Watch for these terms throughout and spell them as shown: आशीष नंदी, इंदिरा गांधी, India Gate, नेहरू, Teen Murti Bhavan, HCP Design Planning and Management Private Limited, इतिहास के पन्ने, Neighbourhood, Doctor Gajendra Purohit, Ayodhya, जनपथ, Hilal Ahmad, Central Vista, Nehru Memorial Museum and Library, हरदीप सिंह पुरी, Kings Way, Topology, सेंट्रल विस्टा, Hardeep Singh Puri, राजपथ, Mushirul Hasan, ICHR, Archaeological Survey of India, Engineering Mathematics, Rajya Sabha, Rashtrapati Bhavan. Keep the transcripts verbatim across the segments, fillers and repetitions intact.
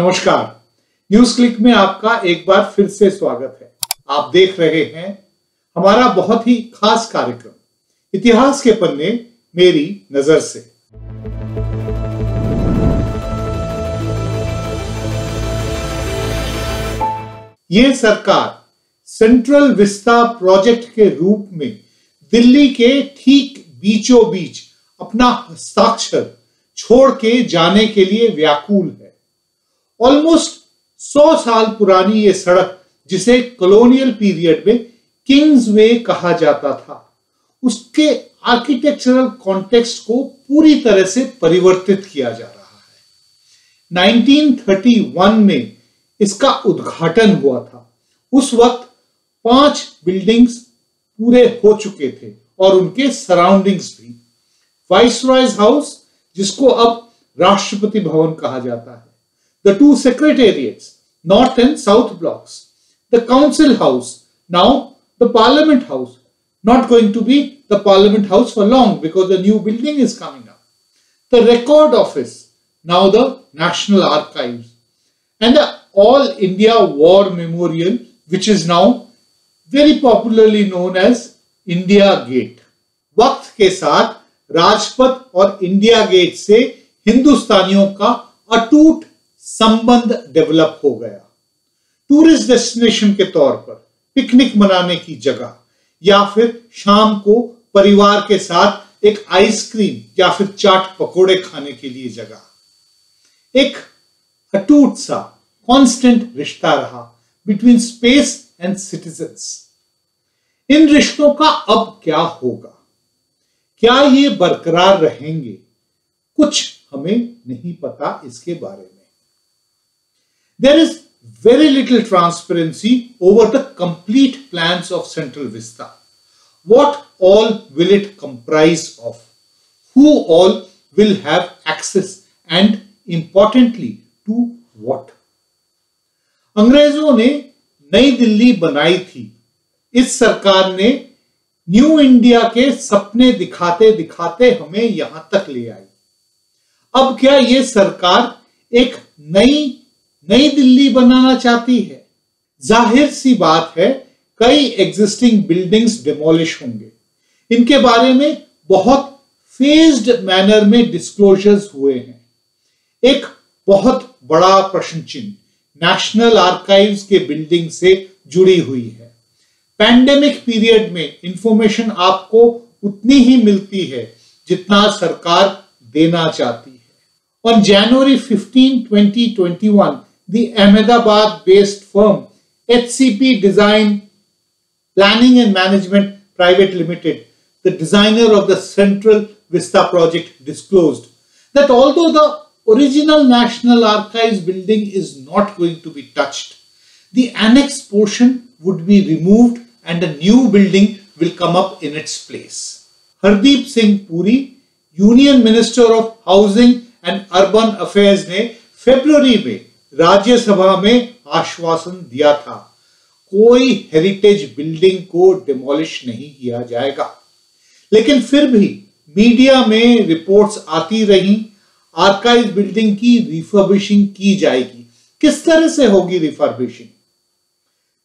नमस्कार, news click में आपका एक बार फिर से स्वागत है। आप देख रहे हैं हमारा बहुत ही खास कार्यक्रम इतिहास के पन्ने मेरी नजर से। ये सरकार सेंट्रल विस्टा प्रोजेक्ट के रूप में दिल्ली के ठीक बीचों बीच अपना हस्ताक्षर छोड़ के जाने के लिए व्याकुल है। ऑलमोस्ट सौ साल पुरानी ये सड़क, जिसे कॉलोनियल पीरियड में किंग्स वे कहा जाता था, उसके आर्किटेक्चरल कॉन्टेक्स्ट को पूरी तरह से परिवर्तित किया जा रहा है। नाइनटीन थर्टी वन में इसका उद्घाटन हुआ था। उस वक्त पांच बिल्डिंग्स पूरे हो चुके थे और उनके सराउंडिंग्स भी। वाइसरॉयज हाउस, जिसको अब राष्ट्रपति भवन कहा जाता है, the two secretariats, north and south blocks, the council house, now the parliament house, not going to be the parliament house for long because the new building is coming up, the record office, now the National Archives, and the All India War Memorial, which is now very popularly known as India Gate. वक्त के साथ राजपथ और India gate से हिंदुस्तानियों का अटूट संबंध develop हो गया। टूरिस्ट डेस्टिनेशन के तौर पर, पिकनिक मनाने की जगह, या फिर शाम को परिवार के साथ एक आइसक्रीम या फिर चाट पकोड़े खाने के लिए जगह। एक अटूट सा कांस्टेंट रिश्ता रहा बिटवीन स्पेस एंड सिटीजंस। इन रिश्तों का अब क्या होगा? क्या ये बरकरार रहेंगे? कुछ हमें नहीं पता इसके बारे में। There is very little transparency over the complete plans of Central Vista. What all will it comprise of? Who all will have access and importantly to what? अंग्रेजों ने नई दिल्ली बनाई थी। इस सरकार ने न्यू इंडिया के सपने दिखाते दिखाते हमें यहां तक ले आई। अब क्या ये सरकार एक नई नई दिल्ली बनाना चाहती है? जाहिर सी बात है, कई एग्जिस्टिंग बिल्डिंग्स डिमोलिश होंगे। इनके बारे में बहुत फेज्ड मैनर में डिस्क्लोजर्स हुए हैं। एक बहुत बड़ा प्रश्न चिन्ह नेशनल आर्काइव्स के बिल्डिंग से जुड़ी हुई है। पैंडेमिक पीरियड में इंफॉर्मेशन आपको उतनी ही मिलती है जितना सरकार देना चाहती है। On January fifteen, twenty twenty one the Ahmedabad-based firm H C P Design Planning and Management Private Limited, the designer of the Central Vista project, disclosed that although the original National Archives building is not going to be touched, the annex portion would be removed and a new building will come up in its place. Hardeep Singh Puri, Union Minister of Housing and Urban Affairs, ने फरवरी में राज्यसभा में आश्वासन दिया था, कोई heritage building को demolish नहीं किया जाएगा। लेकिन फिर भी मीडिया में रिपोर्ट्स आती रही, आर्काइव बिल्डिंग की रिफर्बिशिंग की जाएगी। किस तरह से होगी रिफर्बिशिंग?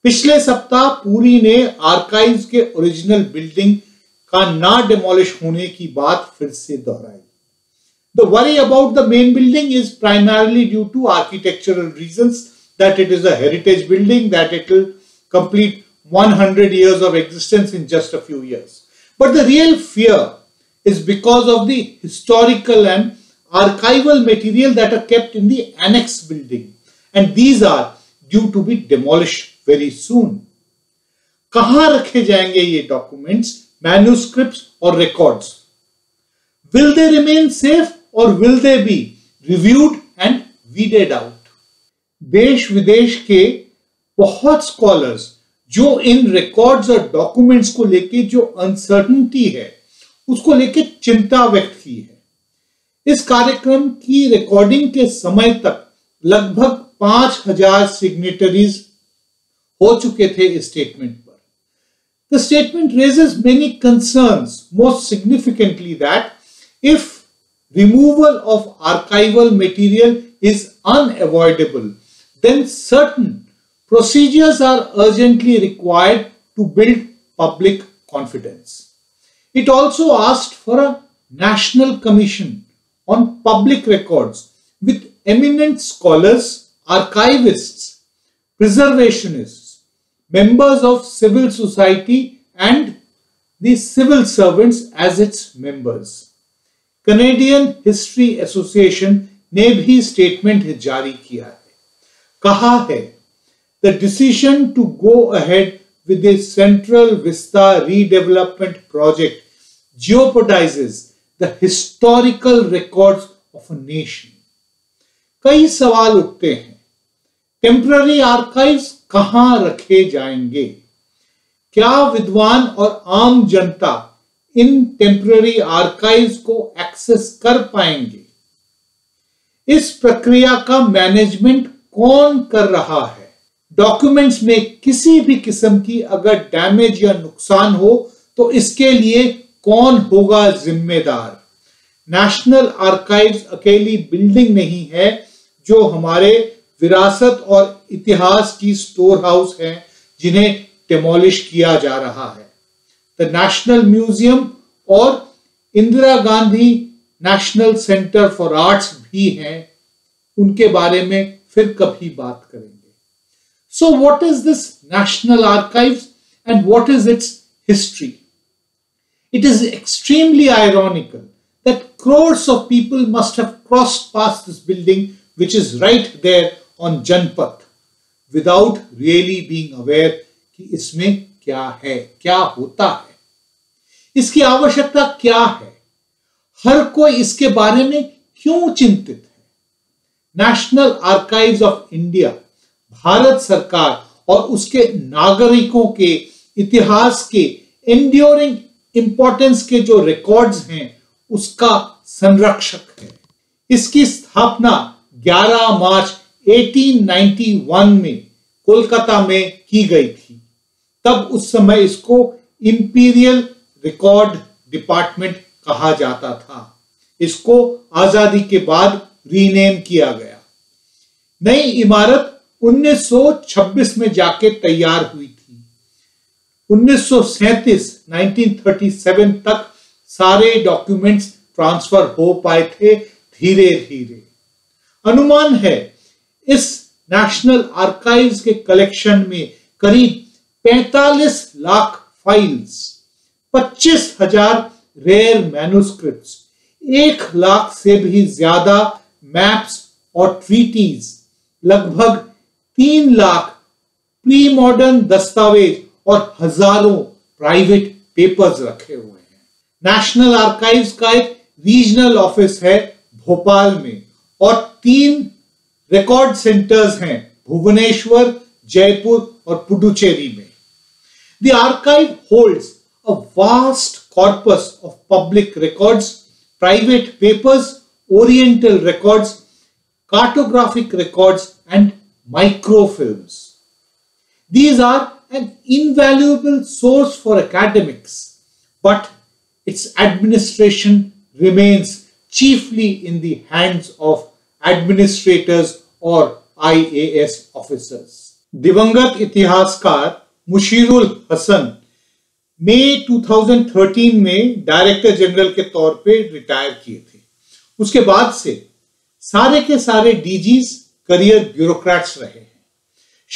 पिछले सप्ताह पूरी ने आर्काइव्स के ओरिजिनल बिल्डिंग का ना डिमोलिश होने की बात फिर से दोहराई। The worry about the main building is primarily due to architectural reasons, that it is a heritage building, that it will complete one hundred years of existence in just a few years. But the real fear is because of the historical and archival material that are kept in the annex building, and these are due to be demolished very soon. कहाँ रखे जाएंगे ये documents, manuscripts or records? Will they remain safe or will they be reviewed and weeded out? देश विदेश के बहुत scholars जो इन records और डॉक्यूमेंट्स को लेके जो अनसर्टनिटी है उसको लेके चिंता व्यक्त की है। इस कार्यक्रम की रिकॉर्डिंग के समय तक लगभग पांच हजार सिग्नेटरीज हो चुके थे इस स्टेटमेंट पर। The statement raises many concerns, most significantly that if removal of archival material is unavoidable, then certain procedures are urgently required to build public confidence. It also asked for a National Commission on Public Records with eminent scholars, archivists, preservationists, members of civil society and the civil servants as its members. Canadian history association ने भी statement जारी किया है, कहा है the decision to go ahead with a सेंट्रल विस्टा redevelopment project jeopardises the historical records of a nation. कई सवाल उठते हैं, टेम्पररी आर्काइव्स कहां रखे जाएंगे? क्या विद्वान और आम जनता इन टेम्पररी आर्काइव्स को एक्सेस कर पाएंगे? इस प्रक्रिया का मैनेजमेंट कौन कर रहा है? डॉक्यूमेंट्स में किसी भी किस्म की अगर डैमेज या नुकसान हो तो इसके लिए कौन होगा जिम्मेदार? नेशनल आर्काइव्स अकेली बिल्डिंग नहीं है जो हमारे विरासत और इतिहास की स्टोर हाउस है जिन्हें डिमोलिश किया जा रहा है। द नेशनल म्यूजियम और इंदिरा गांधी national centre for arts भी हैं, उनके बारे में फिर कभी बात करेंगे। So what is this National Archives and what is its history? It is extremely ironical that crores of people must have crossed past this building which is right there on जनपथ without really being aware कि इसमें क्या है, क्या होता है, इसकी आवश्यकता क्या है, हर कोई इसके बारे में क्यों चिंतित है। National archives of India Bharat सरकार और उसके नागरिकों के इतिहास के एंड्योरिंग इंपॉर्टेंस के जो रिकॉर्ड्स हैं उसका संरक्षक है। इसकी स्थापना ग्यारह मार्च अठारह सौ इक्यानवे में कोलकाता में की गई थी। तब उस समय इसको इंपीरियल रिकॉर्ड डिपार्टमेंट कहा जाता था। इसको आजादी के बाद रीनेम किया गया। नई इमारत उन्नीस सौ छब्बीस में जाके तैयार हुई थी। उन्नीस सौ सैंतीस तक सारे डॉक्यूमेंट्स ट्रांसफर हो पाए थे धीरे धीरे। अनुमान है इस नेशनल आर्काइव्स के कलेक्शन में करीब पैंतालीस लाख फाइल्स, पच्चीस हजार रेयर मैन्युस्क्रिप्ट्स, एक लाख से भी ज्यादा मैप्स और ट्रीटीज, लगभग तीन लाख प्री मॉडर्न दस्तावेज और हजारों प्राइवेट पेपर्स रखे हुए हैं। नेशनल आर्काइव्स का एक रीजनल ऑफिस है भोपाल में और तीन रिकॉर्ड सेंटर्स हैं भुवनेश्वर, जयपुर और पुडुचेरी में। The archive holds a vast corpus of public records, private papers, oriental records, cartographic records and microfilms. These are an invaluable source for academics, but its administration remains chiefly in the hands of administrators or I A S officers. दिवंगत इतिहासकार मुशीरुल हसन मई दो हज़ार तेरह में director general के तौर पे retire किए थे। उसके बाद से सारे के सारे डीजीज करियर ब्यूरोक्रेट्स रहे हैं।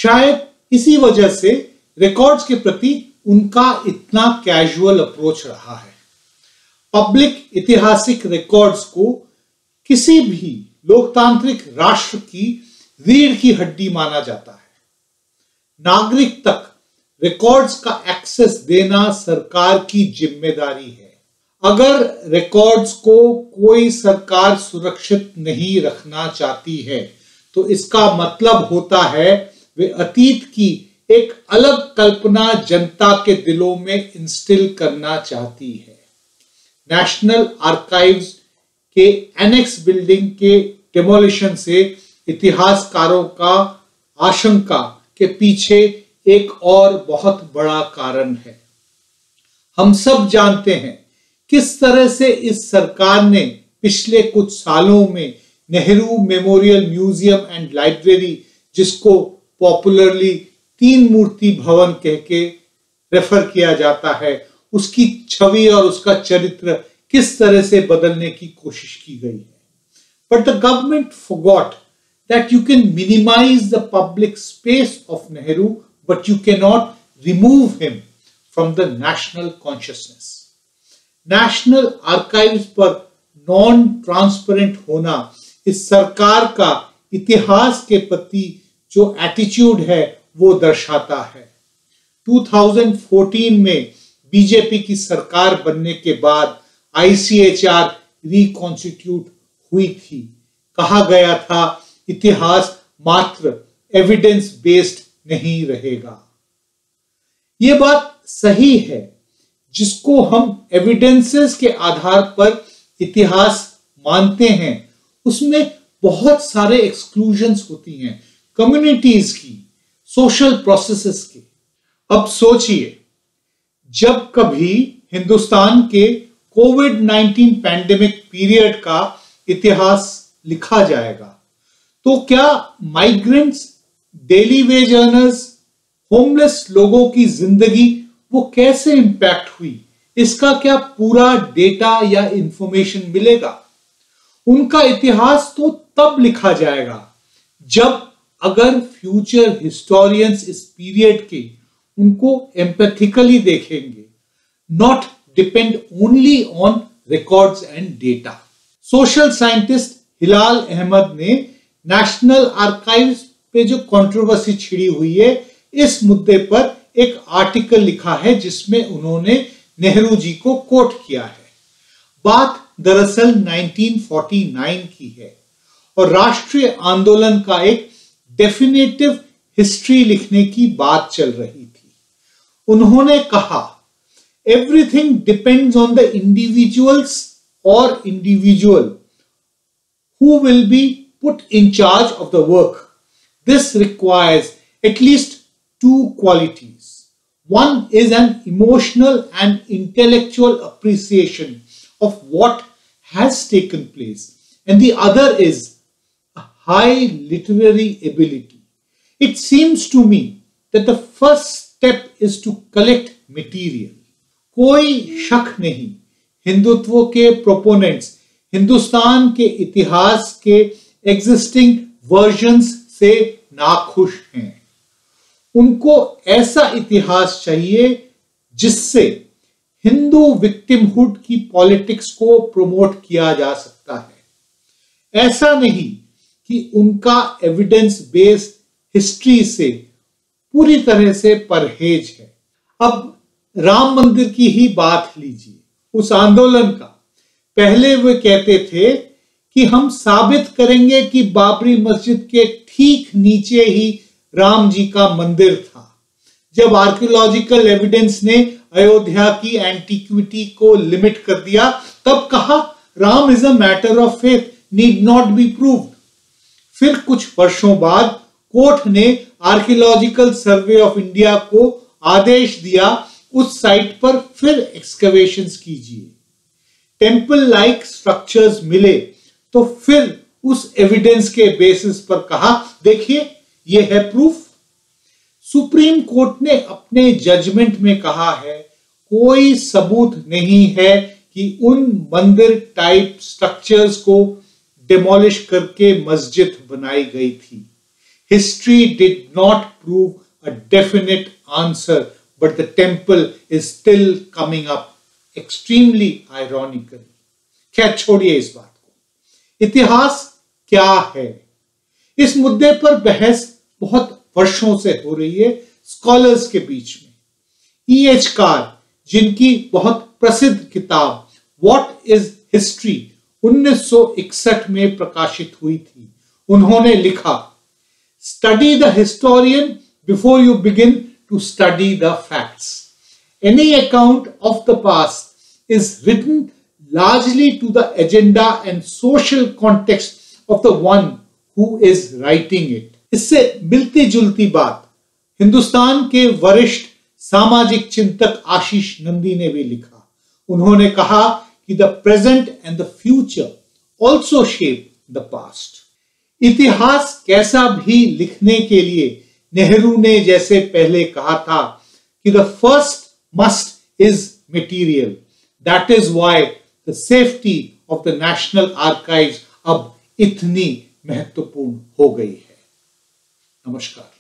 शायद इसी वजह से रिकॉर्ड्स के प्रति उनका इतना कैजुअल अप्रोच रहा है। पब्लिक ऐतिहासिक रिकॉर्ड्स को किसी भी लोकतांत्रिक राष्ट्र की रीढ़ की हड्डी माना जाता है। नागरिक तक रिकॉर्ड्स का एक्सेस देना सरकार की जिम्मेदारी है। अगर रिकॉर्ड्स को कोई सरकार सुरक्षित नहीं रखना चाहती है तो इसका मतलब होता है वे अतीत की एक अलग कल्पना जनता के दिलों में इंस्टिल करना चाहती है। नेशनल आर्काइव्स के एनेक्स बिल्डिंग के डिमोलिशन से इतिहासकारों का आशंका के पीछे एक और बहुत बड़ा कारण है। हम सब जानते हैं किस तरह से इस सरकार ने पिछले कुछ सालों में नेहरू memorial museum and library, जिसको पॉपुलरली तीन मूर्ति भवन कह के रेफर किया जाता है, उसकी छवि और उसका चरित्र किस तरह से बदलने की कोशिश की गई है। But the government forgot that you can minimize the public space of Nehru, but you cannot remove him from the national consciousness. National Archives पर non-transparent होना इस सरकार का इतिहास के प्रति जो एटीट्यूड है वो दर्शाता है। दो हज़ार चौदह में बीजेपी की सरकार बनने के बाद I C H R reconstitute हुई थी। कहा गया था इतिहास मात्र एविडेंस बेस्ड नहीं रहेगा। ये बात सही है, जिसको हम एविडेंसेस के आधार पर इतिहास मानते हैं उसमें बहुत सारे एक्सक्लूजन्स होती हैं, कम्युनिटीज की, सोशल प्रोसेसेस के। अब सोचिए, जब कभी हिंदुस्तान के कोविड नाइनटीन पैंडेमिक पीरियड का इतिहास लिखा जाएगा तो क्या migrants, daily wage earners, homeless लोगों की जिंदगी वो कैसे इंपैक्ट हुई, इसका क्या पूरा डेटा या इंफॉर्मेशन मिलेगा? उनका इतिहास तो तब लिखा जाएगा जब अगर फ्यूचर हिस्टोरियंस इस पीरियड के उनको एम्पैथिकली देखेंगे, not depend only on records and data. Social scientist Hilal Ahmad ने नेशनल आर्काइव्स पे जो कंट्रोवर्सी छिड़ी हुई है इस मुद्दे पर एक आर्टिकल लिखा है जिसमें उन्होंने नेहरू जी को कोट किया है। बात दरअसल उन्नीस सौ उनचास की है और राष्ट्रीय आंदोलन का एक डेफिनेटिव हिस्ट्री लिखने की बात चल रही थी। उन्होंने कहा everything depends on the individuals और individual who will be put in charge of the work. This requires at least two qualities. One is an emotional and intellectual appreciation of what has taken place, and the other is a high literary ability. It seems to me that the first step is to collect material. कोई शक नहीं, हिंदुत्व के proponents Hindustan के इतिहास के existing versions से नाखुश हैं। उनको ऐसा इतिहास चाहिए जिससे हिंदू विक्टिमहुड की पॉलिटिक्स को प्रमोट किया जा सकता है। ऐसा नहीं कि उनका एविडेंस बेस्ड हिस्ट्री से पूरी तरह से परहेज है। अब राम मंदिर की ही बात लीजिए, उस आंदोलन का। पहले वे कहते थे कि हम साबित करेंगे कि बाबरी मस्जिद के ठीक नीचे ही राम जी का मंदिर था। जब आर्कियोलॉजिकल एविडेंस ने अयोध्या की एंटीक्विटी को लिमिट कर दिया तब कहा Ram is a matter of faith, need not be proved. फिर कुछ वर्षों बाद कोर्ट ने आर्कियोलॉजिकल सर्वे ऑफ इंडिया को आदेश दिया उस साइट पर फिर एक्सकवेशंस कीजिए। टेम्पल लाइक स्ट्रक्चर्स मिले तो फिर उस एविडेंस के बेसिस पर कहा देखिए ये है प्रूफ। सुप्रीम कोर्ट ने अपने जजमेंट में कहा है कोई सबूत नहीं है कि उन मंदिर टाइप स्ट्रक्चर्स को डिमोलिश करके मस्जिद बनाई गई थी। History did not prove a definite answer, but the temple is still coming up extremely ironically. खैर छोड़िए इस बात, इतिहास क्या है, इस मुद्दे पर बहस बहुत वर्षों से हो रही है स्कॉलर्स के बीच में। ई एच कार, जिनकी बहुत प्रसिद्ध किताब व्हाट इज हिस्ट्री उन्नीस सौ इकसठ में प्रकाशित हुई थी, उन्होंने लिखा study the historian before you begin to study the facts. Any account of the past is written largely to the agenda and social context of the one who is writing it. इससे मिलती जुलती बात हिंदुस्तान के वरिष्ठ सामाजिक चिंतक आशीष नंदी ने भी लिखा। उन्होंने कहा कि the present and the future also shape the past. इतिहास कैसा भी लिखने के लिए नेहरू ने जैसे पहले कहा था कि the first must is material, that is why the safety of the national archives अब इतनी महत्वपूर्ण हो गई है। नमस्कार।